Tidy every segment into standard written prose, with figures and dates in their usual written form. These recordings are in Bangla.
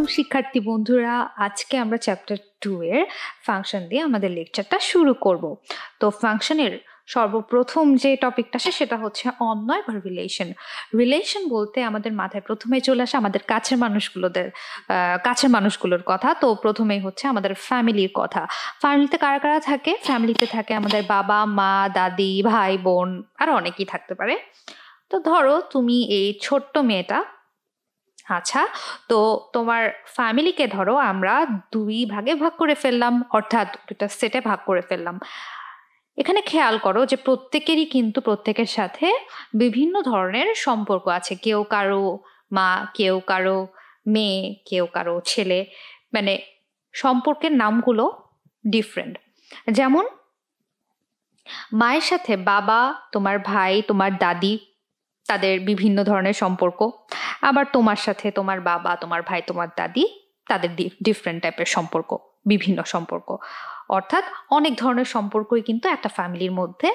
আলাইকুম শিক্ষার্থী বন্ধুরা, আজকে আমরা চ্যাপ্টার 2 এর ফাংশন দিয়ে আমাদের লেকচারটা শুরু করব। তো ফাংশনের সর্বপ্রথম যে টপিকটা সেটা হচ্ছে অন্যয় বা রিলেশন। রিলেশন বলতে আমাদের মাথায় প্রথমে চলে আসে আমাদের কাছের মানুষগুলোর কথা। তো প্রথমেই হচ্ছে আমাদের ফ্যামিলির কথা। ফ্যামিলিতে কারা কারা থাকে? ফ্যামিলিতে থাকে আমাদের বাবা, মা, দাদি, ভাই, বোন, আর অনেকেই থাকতে পারে। তো ধরো তুমি এই ছোট্ট মেয়েটা, আচ্ছা, তো তোমার ফ্যামিলিকে ধরো আমরা দুই ভাগে ভাগ করে ফেললাম, অর্থাৎ দুটা সেটে ভাগ করে ফেললাম। এখানে খেয়াল করো যে প্রত্যেকেরই কিন্তু প্রত্যেকের সাথে বিভিন্ন ধরনের সম্পর্ক আছে। কেউ কারো মা, কেউ কারো মেয়ে, কেউ কারো ছেলে, মানে সম্পর্কের নামগুলো ডিফারেন্ট। যেমন মায়ের সাথে বাবা, তোমার ভাই, তোমার দাদি, তাদের বিভিন্ন ধরনের সম্পর্ক। আবার তোমার সাথে তোমার বাবা, তোমার ভাই, তোমার দাদি, তাদের ডিফারেন্ট টাইপের সম্পর্ক, বিভিন্ন সম্পর্ক। অর্থাৎ অনেক ধরনের সম্পর্কই কিন্তু একটা ফ্যামিলির মধ্যে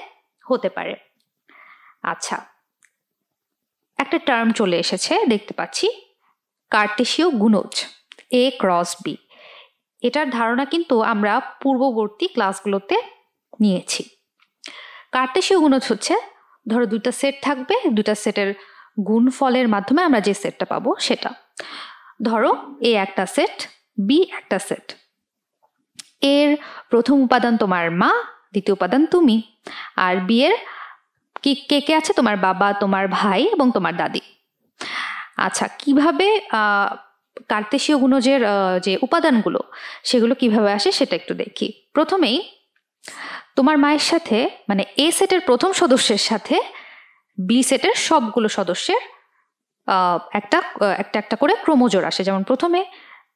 হতে পারে। আচ্ছা, একটা টার্ম চলে এসেছে, দেখতে পাচ্ছি, কার্টেসীয় গুণজ, এ ক্রস বি। এটার ধারণা কিন্তু আমরা পূর্ববর্তী ক্লাসগুলোতে নিয়েছি। কার্টেসীয় গুণজ হচ্ছে ধরো দুইটা সেট থাকবে, দুইটা সেটের গুণফলের মাধ্যমে আমরা যে সেটটা পাবো সেটা। ধরো এ একটা সেট, বি একটা সেট। এর প্রথম উপাদান তোমার মা, দ্বিতীয় উপাদান তুমি, আর বি এর কে কে আছে? তোমার বাবা, তোমার ভাই এবং তোমার দাদি। আচ্ছা, কিভাবে কার্তেসীয় গুণজের যে উপাদানগুলো সেগুলো কিভাবে আসে সেটা একটু দেখি। প্রথমেই তোমার মায়ের সাথে, মানে এ সেটের প্রথম সদস্যের সাথে বি সেটের সবগুলো সদস্যের একটা একটা একটা করে ক্রোমোজোর আসে। যেমন প্রথমে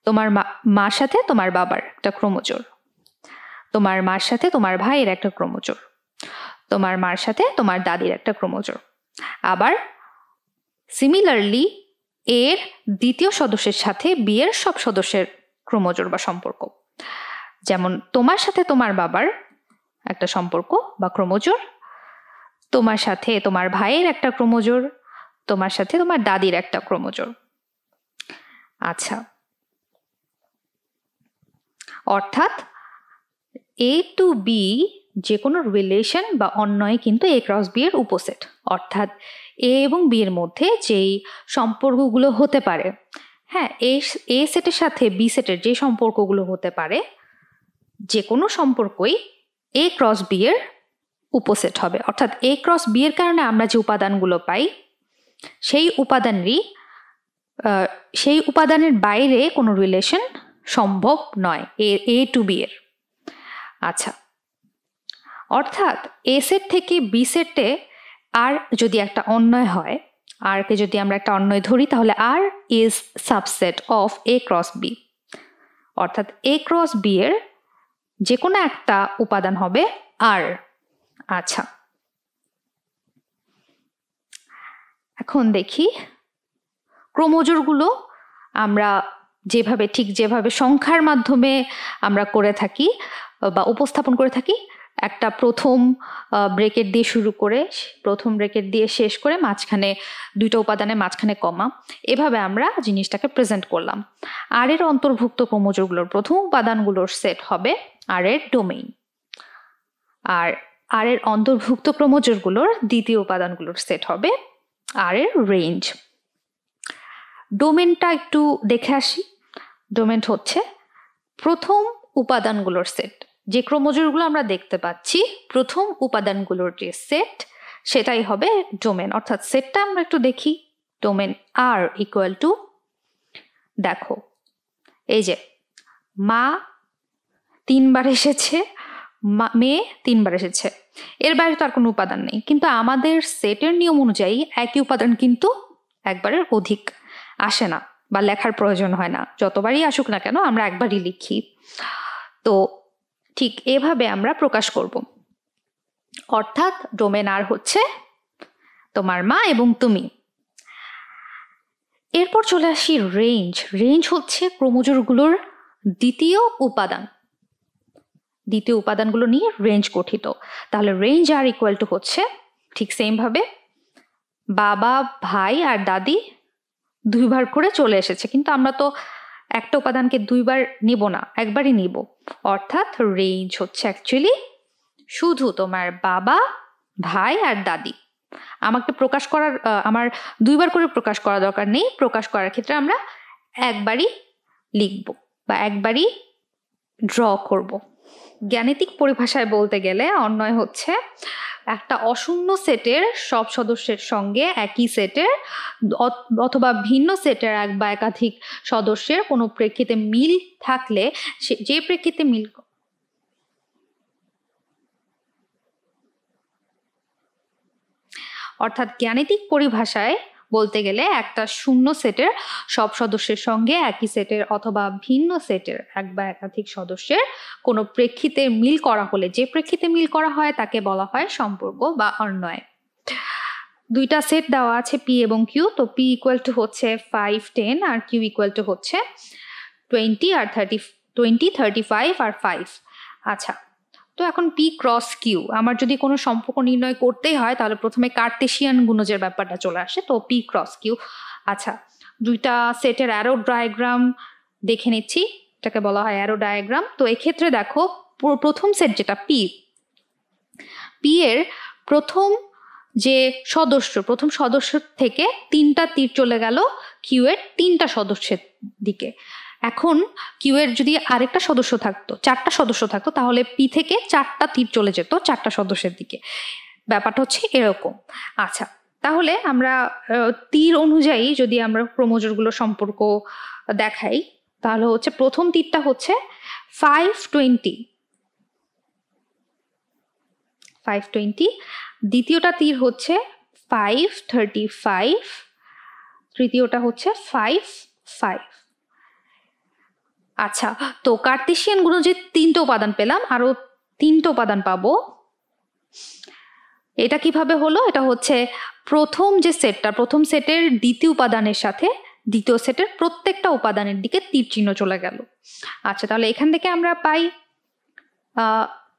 তোমার মার সাথে তোমার বাবার একটা ক্রোমোজোর, তোমার মার সাথে তোমার ভাইয়ের একটা ক্রোমোজোর, তোমার মার সাথে তোমার দাদির একটা ক্রোমোজোর। আবার সিমিলারলি এর দ্বিতীয় সদস্যের সাথে বি এর সব সদস্যের ক্রোমোজোর বা সম্পর্ক। যেমন তোমার সাথে তোমার বাবার একটা সম্পর্ক বা ক্রোমোজোর, তোমার সাথে তোমার ভাইয়ের একটা ক্রোমোজোর, তোমার সাথে তোমার দাদির একটা ক্রোমোজোর। আচ্ছা, অর্থাৎ এ টু বি যে কোনো রিলেশন বা অন্যয় কিন্তু এ ক্রস বি এর উপসেট। অর্থাৎ এ এবং বি এর মধ্যে যেই সম্পর্কগুলো হতে পারে, হ্যাঁ, এ সেটের সাথে বি সেটের যে সম্পর্কগুলো হতে পারে, যে কোনো সম্পর্কই এ ক্রস বি এর উপসেট হবে। অর্থাৎ এ ক্রস বি এর কারণে আমরা যে উপাদানগুলো পাই সেই উপাদানের বাইরে কোনো রিলেশন সম্ভব নয় এ টু বি এর। আচ্ছা, অর্থাৎ এ সেট থেকে বি সেটে আর যদি একটা অন্যয় হয়, আর কে যদি আমরা একটা অন্যয় ধরি, তাহলে R is subset of A cross B. অর্থাৎ এ ক্রস বি এর যে কোনো একটা উপাদান হবে আর। আচ্ছা, এখন দেখি ক্রোমোজোরগুলো আমরা ঠিক যেভাবে সংখ্যার মাধ্যমে আমরা করে থাকি বা উপস্থাপন করে থাকি, একটা প্রথম ব্রেকেট দিয়ে শুরু করে, প্রথম ব্রেকেট দিয়ে শেষ করে, মাঝখানে দুইটা উপাদানের মাঝখানে কমা, এভাবে আমরা জিনিসটাকে প্রেজেন্ট করলাম। আর এর অন্তর্ভুক্ত ক্রোমোজোরগুলোর প্রথম উপাদানগুলোর সেট হবে আর এর ডোমেইন, আর এর অন্তর্ভুক্ত ক্রোমোজোরগুলোর দ্বিতীয় উপাদানগুলোর সেট হবে আর এর রেঞ্জ। ডোমেনটা একটু দেখে আসি। ডোমেন হচ্ছে প্রথম উপাদানগুলোর সেট, যে ক্রোমোজোরগুলো আমরা দেখতে পাচ্ছি প্রথম উপাদানগুলোর যে সেট সেটাই হবে ডোমেন। অর্থাৎ সেটটা আমরা একটু দেখি। ডোমেন আর ইকুয়াল টু, দেখো এই যে মা তিনবার এসেছে, মেয়ে তিনবার এসেছে, এর বাইরে তো আর কোনো উপাদান নেই। কিন্তু আমাদের সেটের নিয়ম অনুযায়ী একই উপাদান কিন্তু একবারের অধিক আসে না বা লেখার প্রয়োজন হয় না, যতবারই আসুক না কেন আমরা একবারই লিখি। তো ঠিক এভাবে আমরা প্রকাশ করব। অর্থাৎ ডোমেন আর হচ্ছে তোমার মা এবং তুমি। এরপর চলে আসি রেঞ্জ। রেঞ্জ হচ্ছে ক্রোমোজোরগুলোর দ্বিতীয় উপাদানগুলো নিয়ে রেঞ্জ গঠিত। তাহলে রেঞ্জ আর ইকুয়াল টু হচ্ছে ঠিক সেমভাবে বাবা, ভাই আর দাদি দুইবার করে চলে এসেছে, কিন্তু আমরা তো একটা উপাদানকে দুইবার নিব না, একবারই নিব। অর্থাৎ রেঞ্জ হচ্ছে অ্যাকচুয়ালি শুধু তোমার বাবা, ভাই আর দাদি। আমাকে প্রকাশ করার আমার দুইবার করে প্রকাশ করা দরকার নেই, প্রকাশ করার ক্ষেত্রে আমরা একবারই লিখব বা একবারই ড্র করব। গাণিতিক পরিভাষায় বলতে গেলে অন্যয় হচ্ছে একটা অশূন্য সেটের সব সদস্যের সঙ্গে একই সেটের অথবা ভিন্ন সেটের এক বা একাধিক সদস্যের কোনো প্রেক্ষিতে মিল থাকলে যে প্রেক্ষিতে মিল অর্থাৎ গাণিতিক পরিভাষায় বলতে গেলে একটা শূন্য সেটের সব সদস্যের সঙ্গে একই সেটের অথবা ভিন্ন সেটের এক বা একাধিক সদস্যের কোনো প্রেক্ষিতে মিল করা হলে যে প্রেক্ষিতে মিল করা হয় তাকে বলা হয় সম্পর্ক বা অন্যয়। দুইটা সেট দেওয়া আছে পি এবং কিউ, তো পি ইকুয়াল টু হচ্ছে 5, 10 আর কিউ ইকুয়াল টু হচ্ছে 20, 35 আর 5। আচ্ছা, তো এখন পি ক্রস কিউ আমার যদি কোনো সম্পর্ক নির্ণয় করতেই হয় তাহলে প্রথমে কার্টেসিয়ান গুণজের ব্যাপারটা চলে আসে, তো পি ক্রস কিউ। আচ্ছা, দুইটা সেটের অ্যারো ডায়াগ্রাম দেখে নিচ্ছি, এটাকে বলা হয় অ্যারো ডায়াগ্রাম। তো এক্ষেত্রে দেখো প্রথম সেট যেটা পি, পি এর প্রথম যে সদস্য, প্রথম সদস্য থেকে 3টা তীর চলে গেল কিউ এর 3টা সদস্যের দিকে। এখন কিউ এর যদি আরেকটা সদস্য থাকতো, 4টা সদস্য থাকতো, তাহলে পি থেকে 4টা তীর চলে যেত 4টা সদস্যের দিকে। ব্যাপারটা হচ্ছে এরকম। আচ্ছা, তাহলে আমরা তীর অনুযায়ী যদি আমরা ক্রোমোজোমগুলো সম্পর্ক দেখাই তাহলে হচ্ছে প্রথম তীরটা হচ্ছে 5, 20, দ্বিতীয়টা তীর হচ্ছে 5, 35, তৃতীয়টা হচ্ছে 5, 5। আচ্ছা, তো কার্টেসিয়ান গুণজ যে 3টা উপাদান পেলাম, আরো 3টা উপাদান পাবো। এটা কিভাবে হলো? এটা হচ্ছে প্রথম যে সেটটা, প্রথম সেটের দ্বিতীয় উপাদানের সাথে দ্বিতীয় সেটের প্রত্যেকটা উপাদানের দিকে তীর চিহ্ন চলে গেল। আচ্ছা, তাহলে এখান থেকে আমরা পাই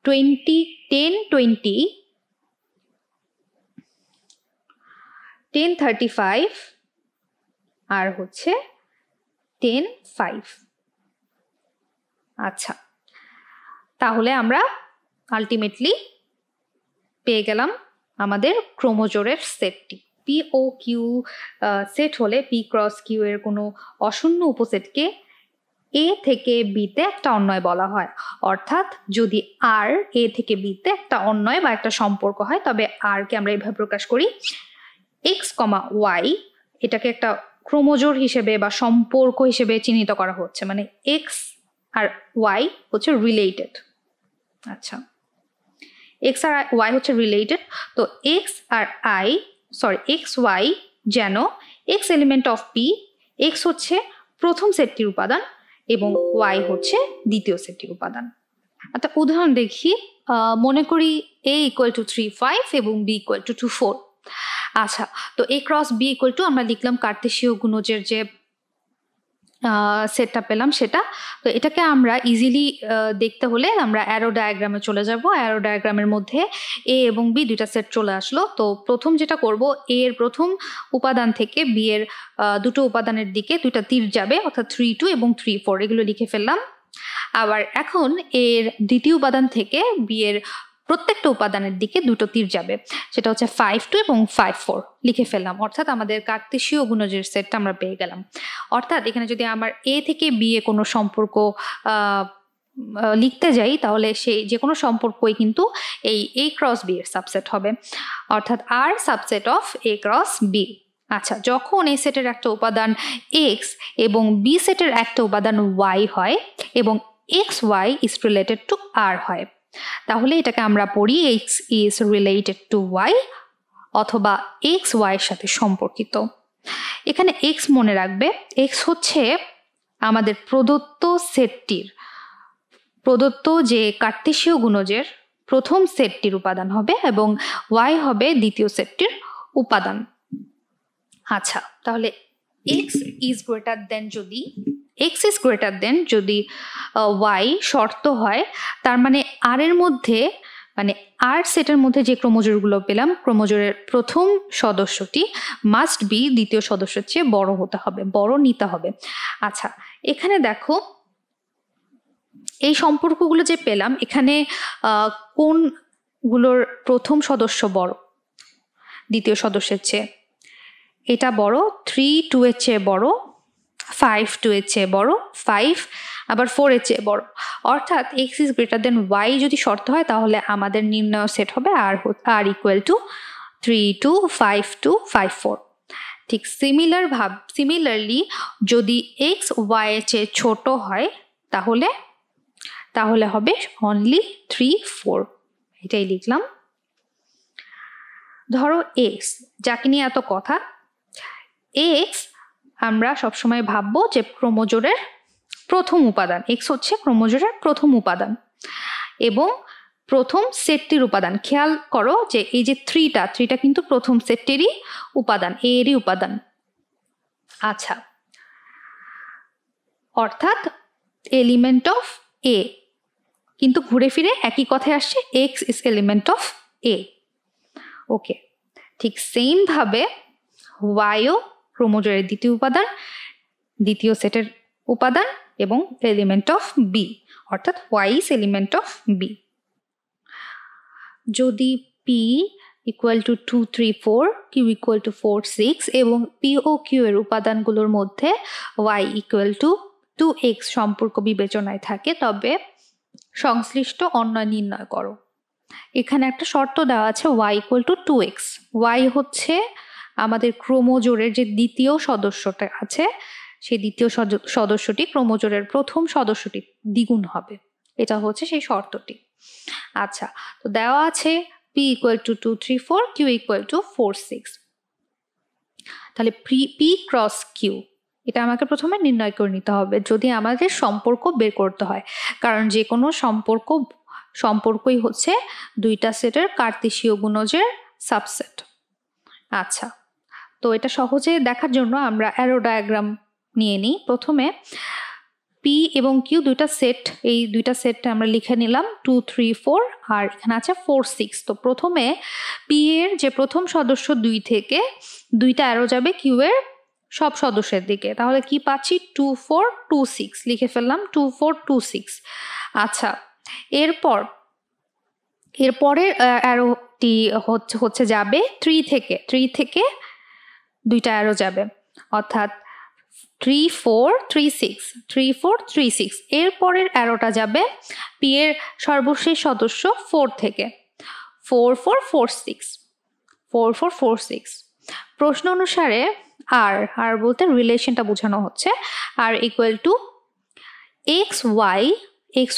20, 10, 20, 10, 35 আর হচ্ছে 10, 5। আচ্ছা, তাহলে আমরা আলটিমেটলি পেয়ে গেলাম আমাদের ক্রোমোজোমের সেটটি। পি ও কিউ সেট হলে পি ক্রস কিউ এর কোনো অশূন্য উপসেটকে এ থেকে বিতে একটা অন্যয় বলা হয়। অর্থাৎ যদি আর এ থেকে বিতে একটা অন্যয় বা একটা সম্পর্ক হয় তবে আর কে আমরা এইভাবে প্রকাশ করি, x, y, এটাকে একটা ক্রোমোজোম হিসেবে বা সম্পর্ক হিসেবে চিহ্নিত করা হচ্ছে, মানে x আর ওয়াই হচ্ছে রিলেটেড। আচ্ছা, এক্স আর ওয়াই হচ্ছে রিলেটেড, তো এক্স ওয়াই যেন x element of P, x হচ্ছে প্রথম সেটটির উপাদান এবং ওয়াই হচ্ছে দ্বিতীয় সেটটির উপাদান। আচ্ছা, উদাহরণ দেখি। মনে করি A = 3, 5 এবং B = 2, 4। আচ্ছা, তো A × B = আমরা লিখলাম কার্তেসীয় গুণজের যে সেটটা পেলাম সেটা। তো এটাকে আমরা ইজিলি দেখতে হলে আমরা অ্যারো ডায়াগ্রামে চলে যাব। অ্যারো ডায়াগ্রামের মধ্যে এ এবং বি দুইটা সেট চলে আসলো। তো প্রথম যেটা করব, এ এর প্রথম উপাদান থেকে বি এর দুটো উপাদানের দিকে দুইটা তীর যাবে, অর্থাৎ 3, 2 এবং 3, 4, এগুলো লিখে ফেললাম। আবার এখন এর দ্বিতীয় উপাদান থেকে বি এর প্রত্যেকটা উপাদানের দিকে দুটো তীর যাবে, সেটা হচ্ছে 5, 2 এবং 5, 4 লিখে ফেললাম। অর্থাৎ আমাদের কার্তেসীয় গুণজের সেটটা আমরা পেয়ে গেলাম। অর্থাৎ এখানে যদি আমার এ থেকে বি এ কোনো সম্পর্ক লিখতে যাই তাহলে সেই যে কোনো সম্পর্কই কিন্তু এই A × B এর সাবসেট হবে, অর্থাৎ R subset of A × B। আচ্ছা, যখন এ সেটের একটা উপাদান এক্স এবং বি সেটের একটা উপাদান ওয়াই হয় এবং XY = R হয়, তাহলে এটাকে আমরা পড়ি X = Y অথবা XY এর সাথে সম্পর্কিত। এখানে X মনে রাখবে, X হচ্ছে আমাদের প্রদত্ত সেটটির, প্রদত্ত যে কার্তেসীয় গুণজের প্রথম সেটটির উপাদান হবে এবং Y হবে দ্বিতীয় সেটটির উপাদান। আচ্ছা, তাহলে X is greater than যদি Y শর্ত হয়, তার মানে R এর মধ্যে মানে আর সেটের মধ্যে যে ক্রোমোজোরগুলো পেলাম, ক্রোমোজোরের প্রথম সদস্যটি মাস্ট বি দ্বিতীয় সদস্যের চেয়ে বড় হতে হবে, বড় নিতে হবে। আচ্ছা, এখানে দেখো এই সম্পর্কগুলো যে পেলাম, এখানে কোনগুলোর প্রথম সদস্য বড় দ্বিতীয় সদস্যের চেয়ে? এটা বড় 3-2 এর চেয়ে বড়, 5-2 এর চেয়ে বড়, 5 আবার 4 এর চেয়ে বড়। অর্থাৎ x is greater than y যদি শর্ত হয় তাহলে আমাদের নির্ণয় সেট হবে r equal to 3, 2, 5, 2, 5, 4। ঠিক সিমিলারলি যদি x y এর চেয়ে ছোট হয় তাহলে হবে অনলি 3, 4। এটাই লিখলাম। ধরো x, যাকে নিয়ে এত কথা, x আমরা সবসময় ভাববো যে ক্রোমোজোরের প্রথম উপাদান। এক্স হচ্ছে ক্রোমোজোরের প্রথম উপাদান এবং প্রথম সেটটির উপাদান। খেয়াল করো যে এই যে থ্রিটা কিন্তু প্রথম সেটটিরই উপাদান, এরই উপাদান। আচ্ছা, অর্থাৎ এলিমেন্ট অফ এ, কিন্তু ঘুরে ফিরে একই কথায় আসছে, x is element of A. Okay, ঠিক সেইমভাবে ওয়াইও ক্রোমোজোরের দ্বিতীয় উপাদান, দ্বিতীয় সেটের উপাদান এবং এলিমেন্ট অফ বি, অর্থাৎ Y is element of B. যদি P equal to 2, 3, 4, Q equal to 4, 6 এবং পি ও কিউ এর উপাদানগুলোর মধ্যে ওয়াই ইকুয়াল টু 2x সম্পর্ক বিবেচনায় থাকে, তবে সংশ্লিষ্ট অন্য নির্ণয় করো। এখানে একটা শর্ত দেওয়া আছে, y equal two 2x। Y হচ্ছে আমাদের ক্রোমোজোরের যে দ্বিতীয় সদস্যটা আছে, সেই দ্বিতীয় সদস্যটি ক্রোমোজোরের প্রথম সদস্যটি দ্বিগুণ হবে, এটা হচ্ছে সেই শর্তটি। আচ্ছা, তো দেওয়া আছে p equal to 2, 3, 4, Q equal to 4, 6। তাহলে p ক্রস কিউ এটা আমাকে প্রথমে নির্ণয় করে নিতে হবে যদি আমাদের সম্পর্ক বের করতে হয়, কারণ যে কোনো সম্পর্কই হচ্ছে দুইটা সেটের কার্তেশীয় গুণজের সাবসেট। আচ্ছা, তো এটা সহজে দেখার জন্য আমরা অ্যারো ডায়াগ্রাম নিয়ে নিই। প্রথমে পি এবং কিউ দুইটা সেট, এই দুইটা সেট আমরা লিখে নিলাম 2, 3, 4 আর এখানে আছে 4, 6। তো প্রথমে পি এর যে প্রথম সদস্য 2 থেকে দুইটা অ্যারো যাবে কিউ এর সব সদস্যের দিকে। তাহলে কি পাচ্ছি? 2, 4, 2, 6 লিখে ফেললাম, 2, 4, 2, 6। আচ্ছা, এরপরে অ্যারোটি হচ্ছে যাবে 3 থেকে দুইটা অ্যারো যাবে, অর্থাৎ 3, 4, 3, 6, 3, 4, 3, 6। এরপরের অ্যারোটা যাবে পি এর সর্বশেষ সদস্য 4 থেকে, 4, 4, 4, 6, 4, 4, 4, 6। প্রশ্ন অনুসারে আর বলতে রিলেশনটা বোঝানো হচ্ছে, R equal to x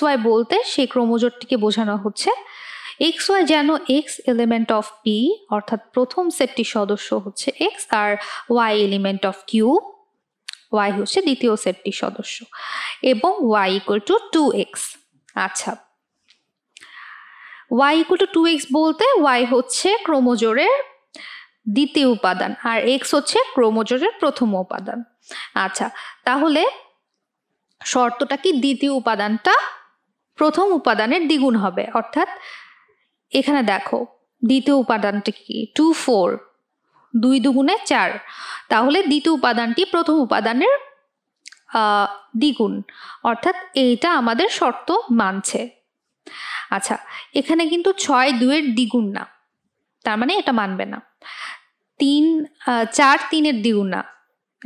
Y বলতে সেই ক্রোমোজোরটিকে বোঝানো হচ্ছে। এক্স ওয়াই যেন এক্স এলিমেন্ট অফ পি, অর্থাৎ প্রথম সেটটির সদস্য হচ্ছে এক্স, আর Y element of Q, Y হচ্ছে দ্বিতীয় সেটটির সদস্য, এবং ওয়াই ইকুয়াল টু 2x। আচ্ছা, ওয়াই ইকুয়াল টু 2x বলতে ওয়াই হচ্ছে ক্রোমোজোরের দ্বিতীয় উপাদান আর এক্স হচ্ছে ক্রোমোজোরের প্রথম উপাদান। আচ্ছা, তাহলে শর্তটা কি? দ্বিতীয় উপাদানটা প্রথম উপাদানের দ্বিগুণ হবে, অর্থাৎ এখানে দেখো দ্বিতীয় উপাদানটা কি 2, 4, 2 দুগুণে 4। তাহলে দ্বিতীয় উপাদানটি প্রথম উপাদানের দ্বিগুণ, অর্থাৎ এইটা আমাদের শর্ত মানছে। আচ্ছা, এখানে কিন্তু 6, 2-এর দ্বিগুণ না, তার মানে এটা মানবে না। 3, 4, 3-এর দ্বিগুণ না,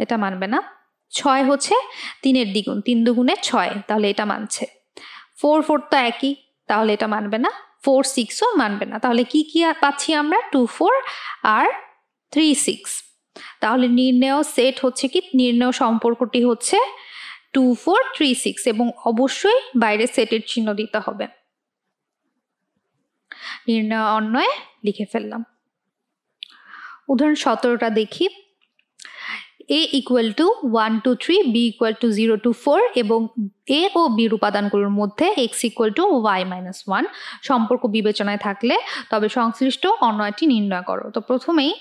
এটা মানবে না। 6 হচ্ছে 3-এর দ্বিগুণ, 3 দুগুণে 6, তাহলে এটা মানছে। 4, 4 তো একই, তাহলে এটা মানবে না। 4, 6ও মানবে না। তাহলে কি পাচ্ছি আমরা? 2, 4 আর 3, 6। তাহলে নির্ণেয় সেট হচ্ছে কি? নির্ণেয় সম্পর্কটি হচ্ছে 2, 4, 3, 6 এবং অবশ্যই বাইরে সেটের চিহ্ন দিতে হবে। নির্ণয় অন্যয় লিখে ফেললাম। উদাহরণ 17টা দেখি। a equal to 1, 2, 3, b equal to 0, 2, 4 এবং a ও b এর উপাদানগুলোর মধ্যে x equal to y-1 সম্পর্ক বিবেচনায় থাকলে তবে সংশ্লিষ্ট অন্যয়টি নির্ণয় করো। তো প্রথমেই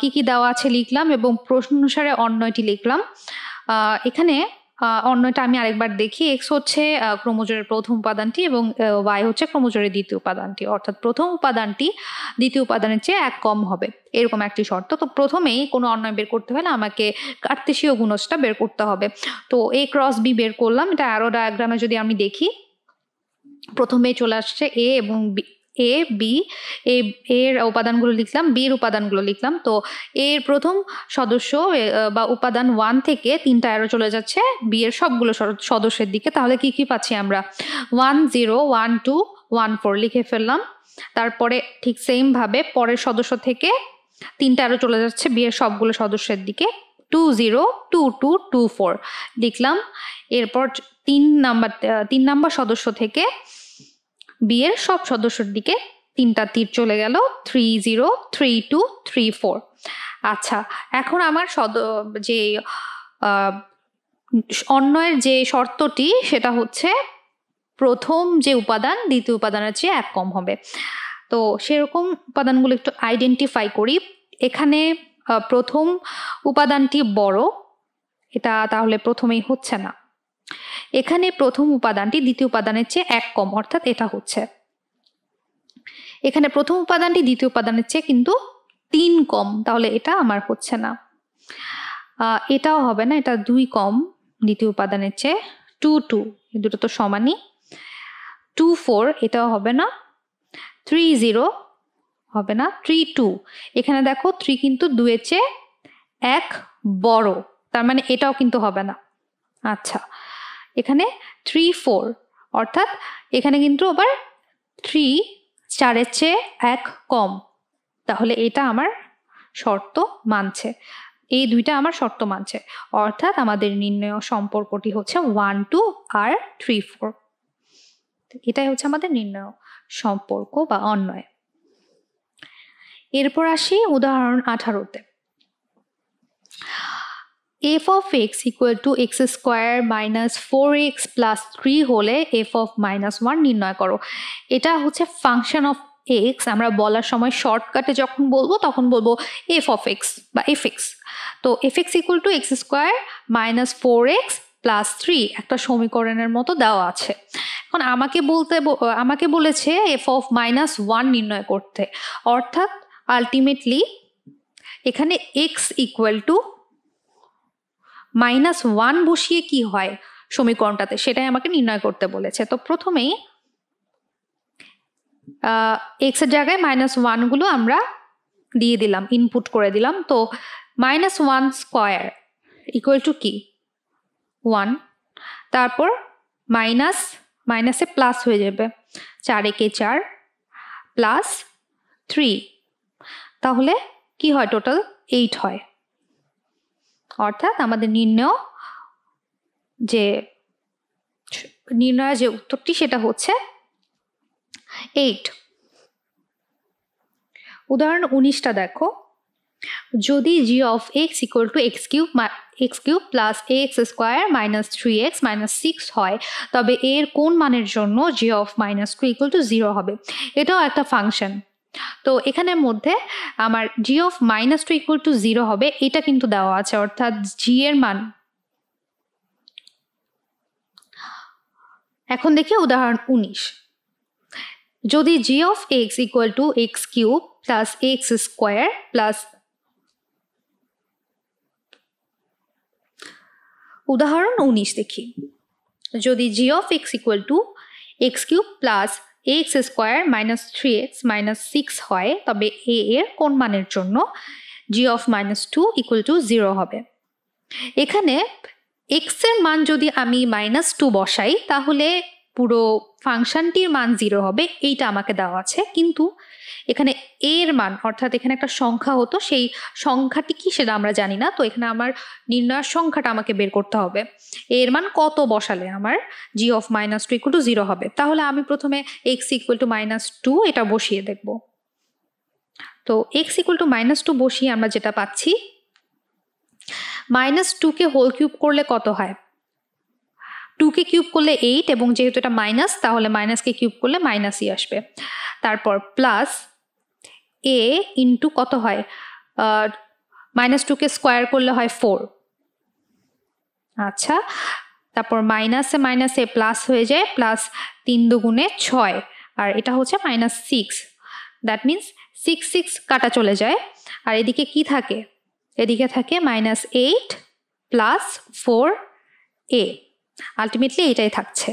কি কি দেওয়া আছে লিখলাম এবং প্রশ্ন অনুসারে অন্যয়টি লিখলাম। এখানে अन्यटा आमी आरेकबार देखी। एक्स होच्छे क्रोमोजोमेर प्रथम उपादानटी एबं वाई होच्छे क्रोमोजोमेर द्वितीय उपादानटी, अर्थात प्रथम उपादानटी द्वितीय उपादानेर चेये एक कम होबे एरকম একটি শর্ত। তো প্রথমেই কোনো অন্যয় বের করতে হলে আমাকে কার্তেসীয় গুণজটা বের করতে হবে। তো a क्रॉस b বের করলাম। এটা অ্যারো ডায়াগ্রামে যদি আমি দেখি প্রথমেই চলে আসছে a এবং b, a b এর উপাদানগুলো লিখলাম, b এর উপাদানগুলো লিখলাম। তো a এর প্রথম সদস্য বা উপাদান 1 থেকে তিনটা অ্যারো চলে যাচ্ছে b এর সবগুলো সদস্যের দিকে। তাহলে কি কি পাচ্ছি আমরা 1 0 1 2 1 4 লিখে ফেললাম। তারপরে ঠিক সেম ভাবে পরের সদস্য থেকে তিনটা আরো চলে যাচ্ছে বিয়ের সবগুলো সদস্যের দিকে 20 22 24 লিখলাম। এরপর তিন নাম্বার সদস্য থেকে বিয়ের সব সদস্যের দিকে তিনটা তীর চলে গেল 30 32 34। আচ্ছা, এখন আমার যে অন্যের যে শর্তটি সেটা হচ্ছে প্রথম যে উপাদান দ্বিতীয় উপাদানের চেয়ে এক কম হবে। তো সেরকম উপাদানগুলো একটু আইডেন্টিফাই করি। এখানে প্রথম উপাদানটি বড়, এটা তাহলে প্রথমেই হচ্ছে না। এখানে প্রথম উপাদানটি দ্বিতীয় উপাদানের চেয়ে এক কম, অর্থাৎ এটা হচ্ছে। এখানে প্রথম উপাদানটি দ্বিতীয় উপাদানের চেয়ে কিন্তু 3 কম, তাহলে এটা আমার হচ্ছে না। এটাও হবে না, এটা 2 কম দ্বিতীয় উপাদানের চেয়ে 2 2, এই দুটো তো সমানই। 2 4 এটাও হবে না। 3 0 হবে না। 3 2, এখানে দেখো 3 কিন্তু 2 এর চেয়ে এক বড়, তার মানে এটাও কিন্তু হবে না। আচ্ছা, এখানে 3 4, অর্থাৎ এখানে কিন্তু আবার 3 4 এর চেয়ে এক কম, তাহলে এটা আমার শর্ত মানছে। এই দুইটা আমার শর্ত মানছে, অর্থাৎ আমাদের নির্ণয় সম্পর্কটি হচ্ছে 1 2 আর 3 4। এটাই হচ্ছে আমাদের নির্ণয় সম্পর্ক বা অন্যয়। এরপর আসি উদাহরণ 18তে। f of x equal to x square minus 4x plus 3 হলে f of minus 1 নির্ণয় করো। এটা হচ্ছে ফাংশন অফ x। আমরা বলার সময় শর্টকাটে যখন বলবো তখন বলবো f of x বা fx। তো fx equal to x square minus 4x plus 3 একটা সমীকরণের মতো দেওয়া আছে। এখন আমাকে বলেছে f of minus 1 নির্ণয় করতে, অর্থাৎ আলটিমেটলি এখানে x equal to minus 1 বসিয়ে কি হয় সমীকরণটাতে সেটাই আমাকে নির্ণয় করতে বলেছে। তো প্রথমেই x এর জায়গায় -1 গুলো আমরা দিয়ে দিলাম, ইনপুট করে দিলাম। তো -1² ইকুয়াল টু কি 1, তারপর মাইনাস মাইনাসে প্লাস হয়ে যাবে 4 × 4 প্লাস 3, তাহলে কি হয় টোটাল 8 হয়। অর্থাৎ আমাদের নির্ণয় যে উত্তরটি সেটা হচ্ছে 8। উদাহরণ 19টা দেখো। যদি g(x) = x³ + ax² - 3x - 6 হয় তবে a এর কোন মানের জন্য g(-2) = 0 হবে? এটাও একটা ফাংশন। তো এখানের মধ্যে আমার g(-2) = 0 হবে, এটা কিন্তু দেওয়া আছে। অর্থাৎ g এর মান, এখন দেখি উদাহরণ 19। যদি g(x) = x³ + x²। উদাহরণ 19 দেখি। যদি g(x) = x³ + ax² - 3x - 6 হয় তবে a এর কোন মানের জন্য g(-2) = 0 হবে? এখানে x এর মান যদি আমি -2 বসাই তাহলে পুরো ফাংশনটির মান 0 হবে, এইটা আমাকে দেওয়া আছে। কিন্তু এখানে a এর মান, অর্থাৎ এখানে একটা সংখ্যা হতো, সেই সংখ্যাটি কি সেটা আমরা জানি না। তো এখানে আমার নির্ণয়ের সংখ্যাটা আমাকে বের করতে হবে, a এর মান কত বসালে আমার g(-2) = 0 হবে। তাহলে আমি প্রথমে x = -2 এটা বসিয়ে দেখব। তো x = -2 বসিয়ে আমরা যেটা পাচ্ছি, -2 কে হোল কিউব করলে কত হয়? 2 কে কিউব করলে 8, এবং যেহেতু এটা মাইনাস তাহলে মাইনাসকে কিউব করলে মাইনাসই আসবে। তারপর প্লাস a ইনটু কত হয়, -2 কে স্কয়ার করলে হয় 4। আচ্ছা, তারপর মাইনাসে মাইনাসে প্লাস হয়ে যায়, প্লাস 3 দুগুণে 6 আর এটা হচ্ছে -6। দ্যাট মিনস 6 6 কাটা চলে যায়, আর এদিকে কি থাকে, এদিকে থাকে -8 + 4a, আলটিমেটলি এটাই থাকছে।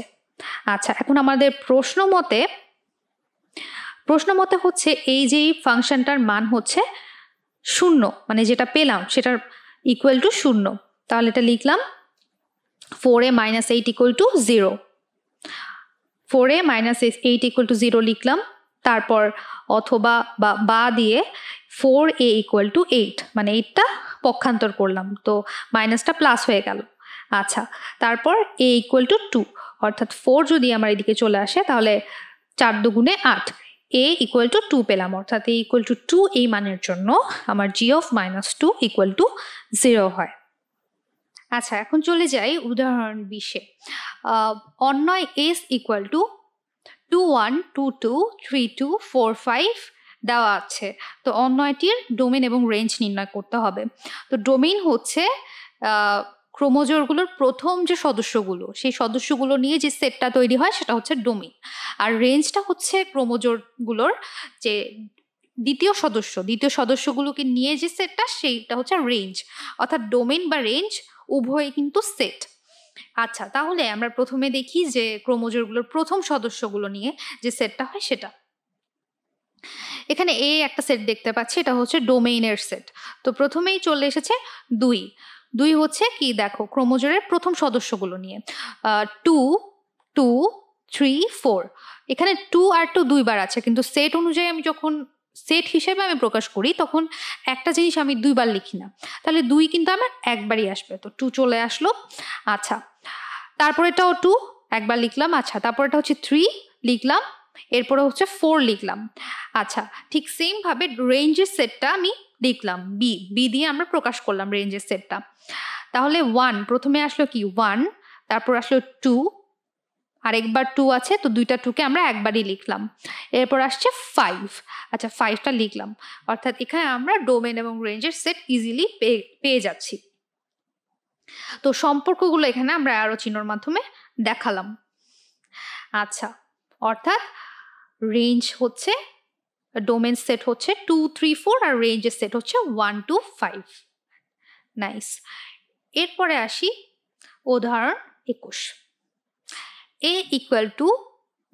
আচ্ছা, এখন আমাদের প্রশ্ন মতে হচ্ছে এই যে ফাংশনটার মান হচ্ছে 0, মানে যেটা পেলাম সেটার ইকুয়াল টু 0। তাহলে এটা লিখলাম 4a - 8 = 0, 4a - 8 = 0 লিখলাম। তারপর অথবা বা দিয়ে 4a = 8, মানে 8টা পক্ষান্তর করলাম, তো মাইনাসটা প্লাস হয়ে গেল। আচ্ছা, তারপর a = 2, অর্থাৎ 4 যদি আমার এদিকে চলে আসে তাহলে 4 দুগুণে 8, a = 2 পেলাম। অর্থাৎ a = 2 এই মানের জন্য আমার g(-2) = 0 হয়। আচ্ছা, এখন চলে যাই উদাহরণ 20-এ। অন্যয় s = 21, 22, 32, 45 দেওয়া আছে। তো অন্যয়টির ডোমেন এবং রেঞ্জ নির্ণয় করতে হবে। তো ডোমেইন হচ্ছে ক্রোমোজোরগুলোর প্রথম যে সদস্যগুলো, সেই সদস্যগুলো নিয়ে যে সেটটা তৈরি হয় সেটা হচ্ছে ডোমেইন, আর রেঞ্জটা হচ্ছে ক্রোমোজোরগুলোর যে দ্বিতীয় সদস্যগুলোকে নিয়ে যে সেটটা, সেইটা হচ্ছে রেঞ্জ। অর্থাৎ ডোমেইন বা রেঞ্জ উভয়ে কিন্তু সেট। আচ্ছা, তাহলে আমরা প্রথমে দেখি যে ক্রোমোজোরগুলোর প্রথম সদস্যগুলো নিয়ে যে সেটটা হয় সেটা। এখানে একটা সেট দেখতে পাচ্ছি, এটা হচ্ছে ডোমেইনের সেট। তো প্রথমেই চলে এসেছে 2 হচ্ছে কি, দেখো ক্রোমোজোরের প্রথম সদস্যগুলো নিয়ে 2, 2, 3, 4। এখানে 2 আর 2 দুইবার আছে, কিন্তু সেট অনুযায়ী আমি যখন সেট হিসেবে আমি প্রকাশ করি তখন একটা জিনিস আমি দুইবার লিখি না, তাহলে 2 কিন্তু আমার একবারই আসবে। তো 2 চলে আসলো। আচ্ছা, তারপর এটাও 2 একবার লিখলাম। আচ্ছা, তারপর এটা হচ্ছে 3 লিখলাম, এরপরে হচ্ছে 4 লিখলাম। আচ্ছা, ঠিক সেম ভাবে রেঞ্জের সেটটা আমি লিখলাম, বি দিয়ে আমরা প্রকাশ করলাম রেঞ্জের সেটটা। তাহলে 1 প্রথমে আসলো, কি 1, তারপর আসলো 2, আর একবার 2 আছে, তো দুইটা 2কে আমরা একবারই লিখলাম। এরপর আসছে 5, আচ্ছা 5টা লিখলাম। অর্থাৎ এখানে আমরা ডোমেন এবং রেঞ্জের সেট ইজিলি পেয়ে যাচ্ছি। তো সম্পর্কগুলো এখানে আমরা অ্যারো চিহ্নর মাধ্যমে দেখালাম। আচ্ছা, অর্থাৎ রেঞ্জ হচ্ছে, ডোমেন সেট হচ্ছে 2, 3, 4, আর রেঞ্জের সেট হচ্ছে 1, 2, 5। নাইস। এরপরে আসি উদাহরণ 21। a =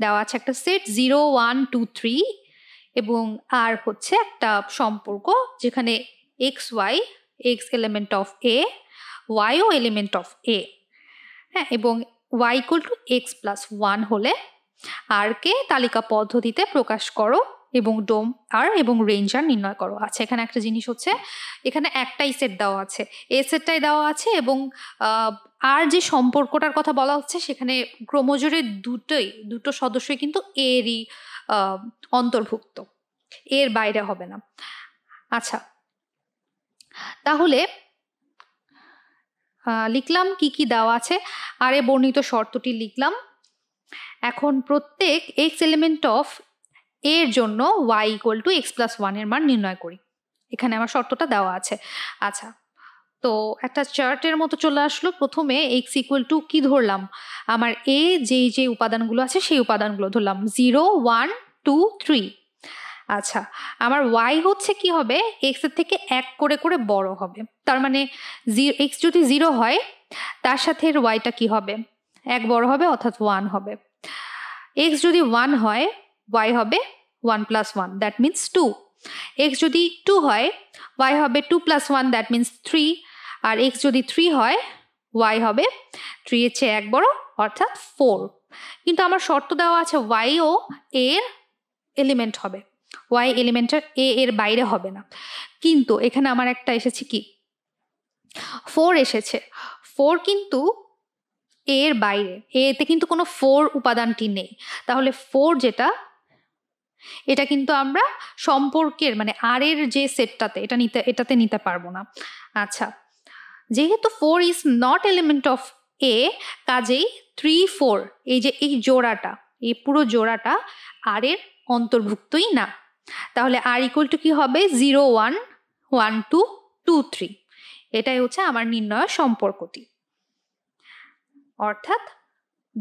দেওয়া আছে একটা সেট 0, 1, 2, 3, এবং আর হচ্ছে একটা সম্পর্ক যেখানে xy, x element of a, y ও এলিমেন্ট অফ a, হ্যাঁ, এবং y = x + 1 হলে আর কে তালিকা পদ্ধতিতে প্রকাশ করো এবং ডোম আর এবং রেঞ্জ আর নির্ণয় করো। আচ্ছা, এখানে একটা জিনিস হচ্ছে, এখানে একটাই সেট দেওয়া আছে, এই সেটটাই দেওয়া আছে, এবং আর যে সম্পর্কটার কথা বলা হচ্ছে সেখানে ক্রোমোজোরের দুটো সদস্যই কিন্তু এরই অন্তর্ভুক্ত, এর বাইরে হবে না। আচ্ছা, তাহলে লিখলাম কি কি দেওয়া আছে, আরে বর্ণিত শর্তটি লিখলাম। এখন প্রত্যেক x এলিমেন্ট অফ এর জন্য y = x + 1 এর মান নির্ণয় করি, এখানে আমার শর্তটা দেওয়া আছে। আচ্ছা, তো একটা চার্টের মতো চলে আসলো। প্রথমে x = কি ধরলাম, আমার a যে উপাদানগুলো আছে সেই উপাদানগুলো ধরলাম 0, 1, 2, 3। আচ্ছা, আমার y হচ্ছে কি হবে, x এর থেকে 1 করে বড় হবে, তার মানে x যদি 0 হয় তার সাথে এর y টা কি হবে, 1 বড় হবে, অর্থাৎ 1 হবে। x যদি 1 হয় y হবে 1 + 1, দ্যাট মিনস 2। x যদি 2 হয় y হবে 2 + 1, দ্যাট মিনস 3, আর x যদি 3 হয় y হবে 3 এর চেয়ে 1 বড়, অর্থাৎ 4। কিন্তু আমার শর্ত দেওয়া আছে y ও a এর এলিমেন্ট হবে, y এলিমেন্টের a এর বাইরে হবে না। কিন্তু এখানে আমার একটা এসেছে কি 4 এসেছে, 4 কিন্তু a এর বাইরে, a তে কিন্তু কোনো 4 উপাদানটি নেই। তাহলে 4 যেটা, এটা কিন্তু আমরা সম্পর্কের মানে আর এর যে সেটটাতে এটাতে নিতে পারবো না। আচ্ছা, যেহেতু 4 is not element of a, কাজেই 3, 4 এই যে জোড়াটা, এই পুরো জোড়াটা আর এর অন্তর্ভুক্তই না। তাহলে r = কি হবে, 0, 1, 1, 2, 2, 3। এটাই হচ্ছে আমার নির্ণয় সম্পর্কটি। অর্থাৎ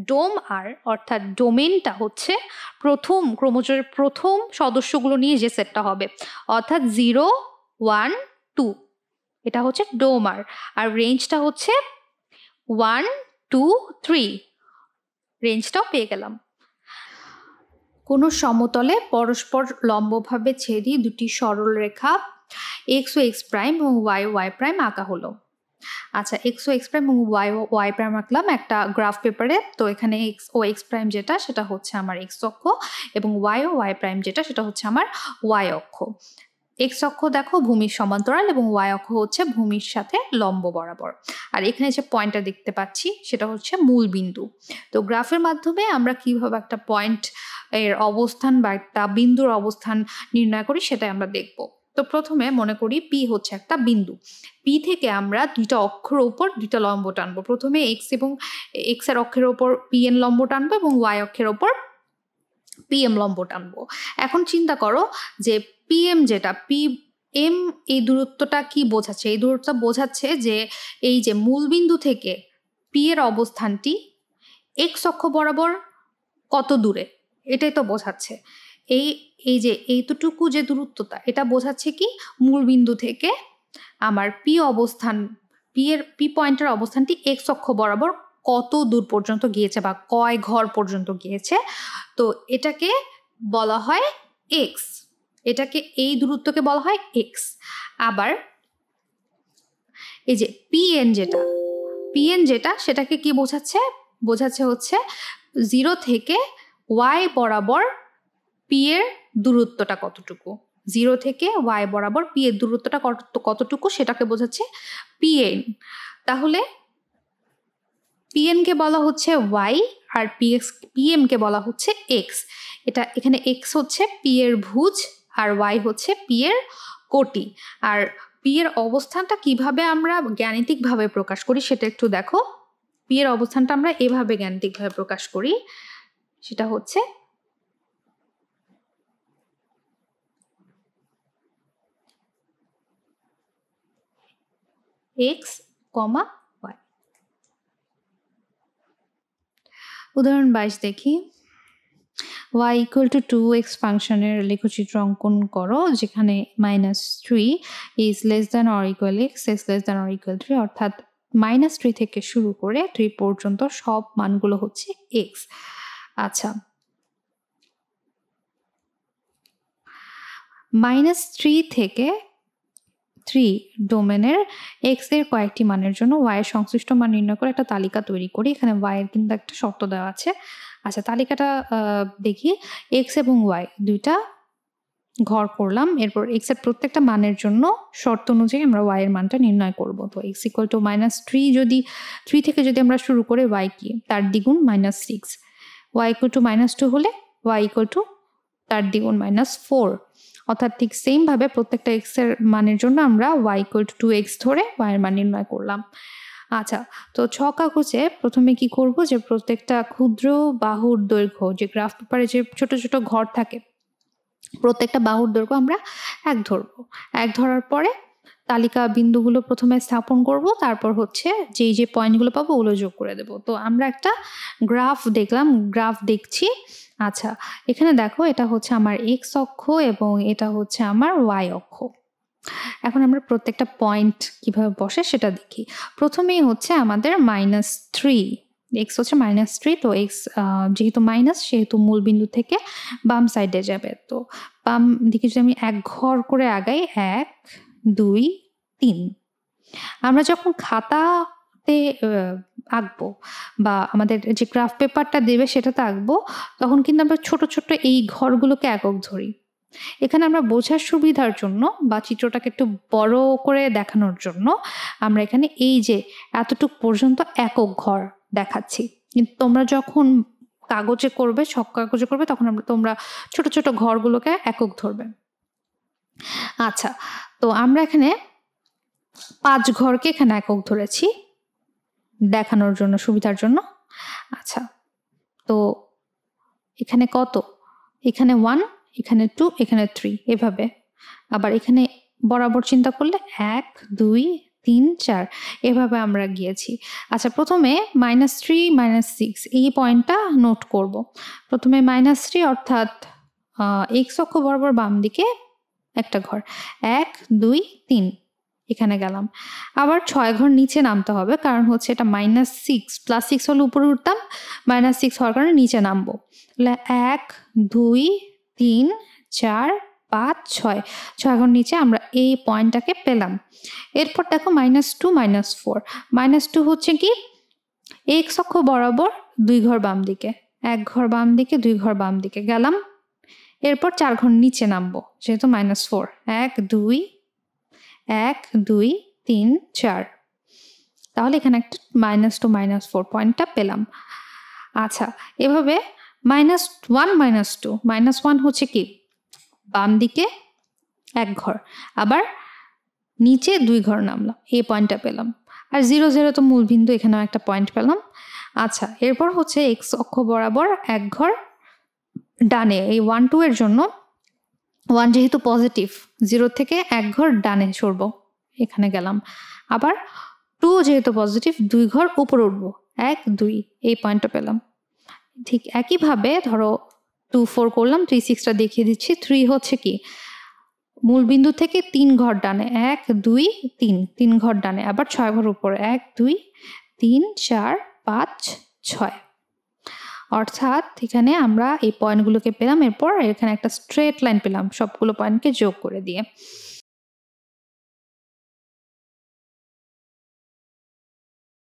ডোম আর অর্থাৎ ডোমেনটা হচ্ছে প্রথম ক্রোমোজোমের প্রথম সদস্যগুলো নিয়ে যে সেটটা হবে অর্থাৎ 0, 1, 2 এটা হচ্ছে ডোম আর রেঞ্জটা হচ্ছে 1, 2, 3 রেঞ্জটাও পেয়ে গেলাম। কোনো সমতলে পরস্পর লম্বভাবে ছেড়ি দুটি সরল রেখা এক্স ও এক্স প্রাইম এবং ওয়াই ওয়াই প্রাইম আঁকা হলো। আচ্ছা, এক্স ও এক্স প্রাইম এবং ওয়াই ওয়াই প্রাইম আঁকলাম একটা গ্রাফ পেপারে। তো এখানে এক্স ও এক্স প্রাইম যেটা সেটা হচ্ছে আমার এক্স অক্ষ এবং ওয়াই ও ওয়াই প্রাইম যেটা সেটা হচ্ছে আমার ওয়াই অক্ষ। এক্স অক্ষ দেখো ভূমির সমান্তরাল এবং ওয়াই অক্ষ হচ্ছে ভূমির সাথে লম্ব বরাবর। আর এখানে যে পয়েন্টটা দেখতে পাচ্ছি সেটা হচ্ছে মূল বিন্দু। তো গ্রাফের মাধ্যমে আমরা কিভাবে একটা পয়েন্ট এর অবস্থান বা একটা বিন্দুর অবস্থান নির্ণয় করি সেটাই আমরা দেখব। তো প্রথমে মনে করি পি হচ্ছে একটা বিন্দু, পি থেকে আমরা দুইটা অক্ষর ওপর দুইটা লম্ব টানবো। প্রথমে এক্স এবং এক্স এর অক্ষের ওপর পি এন লম্ব টানবো এবং ওয়াই অক্ষের ওপর পি এম লম্ব টানবো। এখন চিন্তা করো যে পিএম যেটা পি এম এই দূরত্বটা কি বোঝাচ্ছে? এই দূরত্বটা বোঝাচ্ছে যে এই যে মূলবিন্দু থেকে পি এর অবস্থানটি এক্স অক্ষ বরাবর কত দূরে, এটাই তো বোঝাচ্ছে। এই এই যে এইটুকু যে দূরত্বটা এটা বোঝাচ্ছে কি মূলবিন্দু থেকে আমার পি অবস্থান পি এর পি পয়েন্টের অবস্থানটি এক্স অক্ষ বরাবর কত দূর পর্যন্ত গিয়েছে বা কয় ঘর পর্যন্ত গিয়েছে। তো এটাকে বলা হয় এক্স, এটাকে এই দূরত্বকে বলা হয় এক্স। আবার এই যে পিএন যেটা সেটাকে কি বোঝাচ্ছে? বোঝাচ্ছে হচ্ছে 0 থেকে ওয়াই বরাবর পি এর দূরত্বটা কতটুকু, 0 থেকে ওয়াই বরাবর পি এর দূরত্বটা কতটুকু সেটাকে বোঝাচ্ছে পিএন। তাহলে পিএন কে বলা হচ্ছে ওয়াই আর পিএম কে বলা হচ্ছে এক্স। এটা এখানে এক্স হচ্ছে পি এর ভুজ আর ওয়াই হচ্ছে পি এর কোটি। আর পি এর অবস্থানটা কিভাবে আমরা গাণিতিকভাবে প্রকাশ করি সেটা একটু দেখো। পি এর অবস্থানটা আমরা এভাবে গাণিতিকভাবে প্রকাশ করি, সেটা হচ্ছে এক্স কমা ওয়াই। উদাহরণ 22 দেখি। y equal to 2x ফাংশনের লেখচিত্র অঙ্কন করো যেখানে -3 is less than or equal x is less than or equal 3 অর্থাৎ -3 থেকে শুরু করে 3 পর্যন্ত সব মানগুলো হচ্ছে x। আচ্ছা, -3 থেকে 3 ডোমেনের x এর কয়েকটি মানের জন্য y এর সংশ্লিষ্ট মান নির্ণয় করে একটা তালিকা তৈরি করি। এখানে y এর কিন্তু একটা শর্ত দেওয়া আছে। আচ্ছা, তালিকাটা দেখি। এক্স এবং ওয়াই দুইটা ঘর করলাম, এরপর এক্স এর প্রত্যেকটা মানের জন্য শর্ত অনুযায়ী আমরা ওয়াই এর মানটা নির্ণয় করব। তো এক্স ইকুয়াল টু -3 যদি 3 থেকে যদি আমরা শুরু করে ওয়াই কি তার দ্বিগুণ -6, ওয়াই ইকুয়াল টু -2 হলে ওয়াই ইকুয়াল টু তার দ্বিগুণ -4 অর্থাৎ ঠিক সেম ভাবে প্রত্যেকটা এক্স এর মানের জন্য আমরা ওয়াই ইকুয়াল টু 2x ধরে ওয়াই এর মান নির্ণয় করলাম। আচ্ছা, তো ছক আঁকুচে প্রথমে কি করব যে প্রত্যেকটা ক্ষুদ্র বাহুর দৈর্ঘ্য, যে গ্রাফ পেপারে যে ছোট ছোট ঘর থাকে প্রত্যেকটা বাহুর দৈর্ঘ্য আমরা 1 ধরব। 1 ধরার পরে তালিকা বিন্দুগুলো প্রথমে স্থাপন করব, তারপর হচ্ছে যেই যে পয়েন্টগুলো পাবো ওগুলো যোগ করে দেব। তো আমরা একটা গ্রাফ দেখলাম, গ্রাফ দেখছি। আচ্ছা, এখানে দেখো এটা হচ্ছে আমার এক্স অক্ষ এবং এটা হচ্ছে আমার ওয়াই অক্ষ। এখন আমরা প্রত্যেকটা পয়েন্ট কিভাবে বসে সেটা দেখি। প্রথমেই হচ্ছে আমাদের -3, এক্স হচ্ছে -3। তো এক্স যেহেতু মাইনাস সেহেতু মূল বিন্দু থেকে বাম সাইডে যাবে। তো বাম দিকে যদি আমি এক ঘর করে আগাই, 1, 2, 3। আমরা যখন খাতাতে আঁকবো বা আমাদের যে গ্রাফ পেপারটা দেবে সেটাতে আঁকবো তখন কিন্তু আমরা ছোট ছোট এই ঘরগুলোকে একক ধরি। এখানে আমরা বোঝার সুবিধার জন্য বা চিত্রটাকে একটু বড় করে দেখানোর জন্য আমরা এখানে এই যে এতটুক পর্যন্ত একক ঘর দেখাচ্ছি, কিন্তু তোমরা যখন কাগজে করবে, ছক কাগজে করবে, তখন তোমরা ছোট ছোট ঘরগুলোকে একক ধরবে। আচ্ছা, তো আমরা এখানে 5 ঘরকে এখানে একক ধরেছি দেখানোর জন্য, সুবিধার জন্য। আচ্ছা, তো এখানে কত? এখানে 1, এখানে 2, এখানে 3 এভাবে। আবার এখানে বরাবর চিন্তা করলে 1, 2, तीन चार एभाबे आमरा गिएछि। अच्छा प्रथमे -3 -6 ए पॉइंटटा नोट करब। प्रथमे -3 अर्थात एक्स अक्ष बराबर बाम दिके एकटा घर 1 2 3 एखाने गेलाम। आबार 6 घर नीचे नामते होबे कारण होच्छे एटा -6 +6 हले उपरे उठताम -6 हওয়ার কারণে नीचे नामबो। তাহলে 1 2 3 4 5 6 6 ঘর নিচে আমরা এই পয়েন্টটাকে পেলাম। এরপর দেখো -2 -4 -2 হচ্ছে কি x অক্ষ বরাবর 2 ঘর বাম দিকে 1 ঘর বাম দিকে 2 ঘর বাম দিকে গেলাম। এরপর 4 ঘর নিচে নামবো যেহেতু -4 1 2 1 2 3 4 তাহলে এখানে একটা -2 -4 পয়েন্টটা পেলাম। আচ্ছা এভাবে -1 -2 -1 হচ্ছে কি बाम दिके एक घर आबार नीचे दुई घर नामलाम ए पॉइंटटा पेलाम और 0 0 तो मूल बिंदु एखानेও একটা पॉइंट पेलाम। अच्छा एरपर হচ্ছে x অক্ষ বরাবর एक घर डाने এই 1 2 এর জন্য 1 যেহেতু পজিটিভ 0 থেকে एक घर डाने সরব এখানে গেলাম। আবার 2 যেহেতু পজিটিভ দুই घर উপরে উঠব 1 2 এই পয়েন্টটা পেলাম। ঠিক একই ভাবে ধরো 2 4 করলাম 3 6 টা দেখিয়ে দিচ্ছি। 3 হচ্ছে কি মূল বিন্দু থেকে 3 ঘর ডানে 1 2 3 3 ঘর ডানে আবার 6 ঘর উপরে 1 2 3 4 5 6 অর্থাৎ এখানে আমরা এই পয়েন্টগুলোকে পেলাম। এরপর এখানে একটা স্ট্রেট লাইন পেলাম সবগুলো পয়েন্টকে যোগ করে দিয়ে।